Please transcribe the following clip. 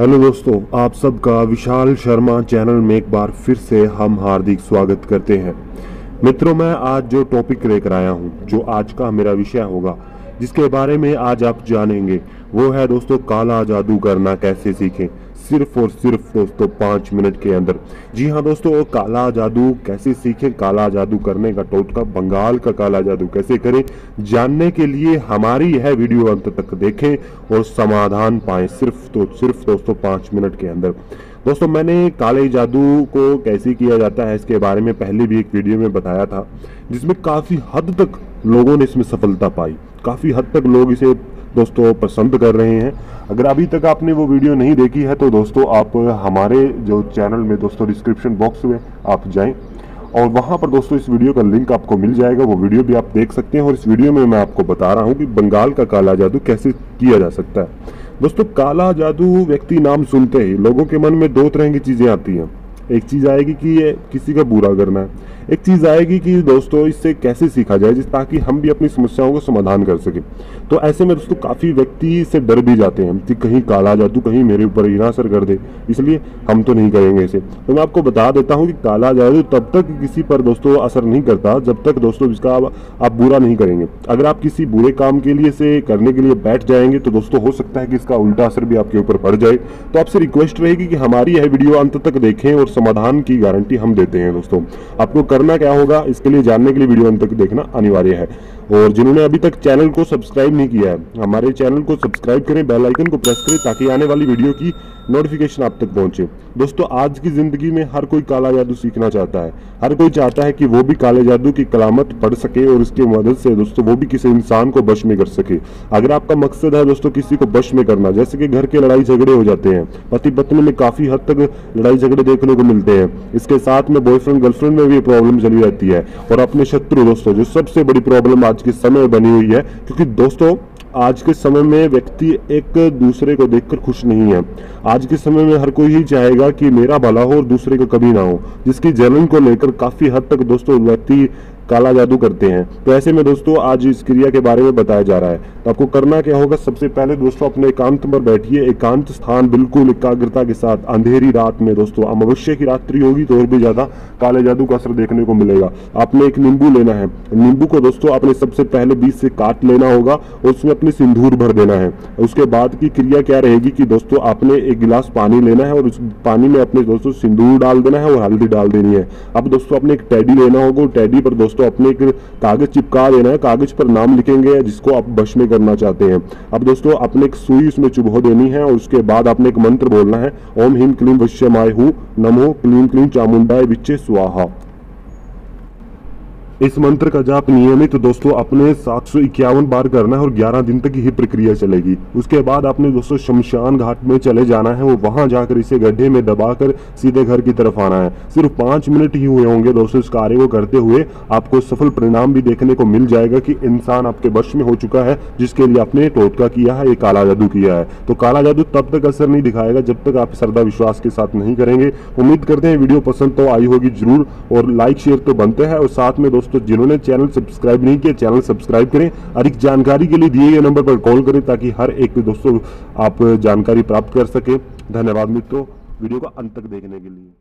Hello दोस्तों, आप सबका विशाल शर्मा चैनल में एक बार फिर से हम हार्दिक स्वागत करते हैं। मित्रों, मैं आज जो टॉपिक लेकर आया हूं, जो आज का मेरा विषय होगा, जिसके बारे में आज आप जानेंगे, वो है दोस्तों काला जादू करना कैसे सीखें, सिर्फ और सिर्फ दोस्तों 5 मिनट के अंदर। जी हाँ दोस्तों, काला जादू कैसे सीखें, काला जादू करने का टोटका, बंगाल का काला जादू कैसे करें, जानने के लिए हमारी यह वीडियो अंत तक देखें और समाधान पाएं सिर्फ दोस्तों 5 मिनट के अंदर। दोस्तों, मैंने काले जादू को कैसे किया जाता है इसके बारे में पहले भी एक वीडियो में बताया था, जिसमें काफ़ी हद तक लोगों ने इसमें सफलता पाई, काफ़ी हद तक लोग इसे दोस्तों पसंद कर रहे हैं। अगर अभी तक आपने वो वीडियो नहीं देखी है तो दोस्तों आप हमारे जो चैनल में दोस्तों डिस्क्रिप्शन बॉक्स में आप जाएं और वहाँ पर दोस्तों इस वीडियो का लिंक आपको मिल जाएगा, वो वीडियो भी आप देख सकते हैं। और इस वीडियो में मैं आपको बता रहा हूँ कि बंगाल का काला जादू कैसे किया जा सकता है। दोस्तों, काला जादू व्यक्ति नाम सुनते ही लोगों के मन में 2 तरह की चीज़ें आती हैं। एक चीज़ आएगी कि ये किसी का बुरा करना है, एक चीज़ आएगी कि दोस्तों इससे कैसे सीखा जाए जिस ताकि हम भी अपनी समस्याओं का समाधान कर सकें। तो ऐसे में दोस्तों काफ़ी व्यक्ति से डर भी जाते हैं कि कहीं काला जादू कहीं मेरे ऊपर ही ना असर कर दे, इसलिए हम तो नहीं करेंगे इसे। तो मैं आपको बता देता हूं कि काला जादू तब तक किसी पर दोस्तों असर नहीं करता जब तक दोस्तों इसका आप बुरा नहीं करेंगे। अगर आप किसी बुरे काम के लिए इसे करने के लिए बैठ जाएंगे तो दोस्तों हो सकता है कि इसका उल्टा असर भी आपके ऊपर पड़ जाए। तो आपसे रिक्वेस्ट रहेगी कि हमारी यह वीडियो अंत तक देखें और समाधान की गारंटी हम देते हैं। दोस्तों, आपको करना क्या होगा इसके लिए, जानने के लिए वीडियो अंत तक देखना अनिवार्य है। और जिन्होंने अभी तक चैनल को सब्सक्राइब नहीं किया है, हमारे चैनल को सब्सक्राइब करें, बेल आइकन को प्रेस करें ताकि आने वाली वीडियो की नोटिफिकेशन आप तक पहुंचे। दोस्तों, आज की ज़िंदगी में हर कोई काला जादू सीखना चाहता है, हर कोई चाहता है कि वो भी काले जादू की कलामत पढ़ सके और उसकी मदद से दोस्तों वो भी किसी इंसान को वश में कर सके। अगर आपका मकसद है दोस्तों किसी को वश में करना, जैसे कि घर के लड़ाई झगड़े हो जाते हैं, पति पत्नी में काफ़ी हद तक लड़ाई झगड़े देखने को मिलते हैं, इसके साथ में बॉयफ्रेंड गर्लफ्रेंड में भी प्रॉब्लम चली रहती है, और अपने शत्रु दोस्तों जो सबसे बड़ी प्रॉब्लम आज के समय बनी हुई है, क्योंकि दोस्तों आज के समय में व्यक्ति एक दूसरे को देखकर खुश नहीं है। आज के समय में हर कोई ही चाहेगा कि मेरा भला हो और दूसरे का कभी ना हो, जिसकी जलन को लेकर काफ़ी हद तक दोस्तों व्यक्ति काला जादू करते हैं। तो ऐसे में दोस्तों आज इस क्रिया के बारे में बताया जा रहा है। तो आपको करना क्या होगा, सबसे पहले दोस्तों अपने एकांत पर बैठिए, एकांत स्थान, बिल्कुल एकाग्रता के साथ। अंधेरी रात में दोस्तों, अमावस्या की रात्रि होगी तो और भी ज़्यादा काले जादू का असर देखने को मिलेगा। आपने एक नींबू लेना है, नींबू को दोस्तों आपने सबसे पहले बीज से काट लेना होगा और उसमें अपने सिंदूर भर देना है। उसके बाद की क्रिया क्या रहेगी कि दोस्तों आपने एक गिलास पानी लेना है और उस पानी में अपने दोस्तों सिंदूर डाल देना है और हल्दी डाल देनी है। अब दोस्तों आपने एक टेडी लेना होगा, टेडी पर दोस्तों तो अपने एक कागज चिपका देना है, कागज पर नाम लिखेंगे जिसको आप वश में करना चाहते हैं। अब दोस्तों अपने एक सुई उसमें चुभो देनी है और उसके बाद आपने एक मंत्र बोलना है, ओम ह्रीम क्लीम वश्यमाय हूं नमो क्लीम क्लीम चामुंडाय विच्चे स्वाहा। इस मंत्र का जाप नियमित तो दोस्तों अपने 751 बार करना है और 11 दिन तक यही प्रक्रिया चलेगी। उसके बाद आपने दोस्तों शमशान घाट में चले जाना है और वहां जाकर इसे गड्ढे में दबाकर सीधे घर की तरफ आना है। सिर्फ 5 मिनट ही हुए होंगे दोस्तों इस कार्य को करते हुए, आपको सफल परिणाम भी देखने को मिल जाएगा कि इंसान आपके वश में हो चुका है जिसके लिए आपने टोटका किया है, ये काला जादू किया है। तो काला जादू तब तक असर नहीं दिखाएगा जब तक आप श्रद्धा विश्वास के साथ नहीं करेंगे। उम्मीद करते हैं वीडियो पसंद तो आई होगी जरूर, और लाइक शेयर तो बनते हैं। और साथ में तो जिन्होंने चैनल सब्सक्राइब नहीं किया, चैनल सब्सक्राइब करें। अधिक जानकारी के लिए दिए गए नंबर पर कॉल करें ताकि हर एक दोस्तों आप जानकारी प्राप्त कर सकें। धन्यवाद मित्रों, वीडियो का अंत तक देखने के लिए।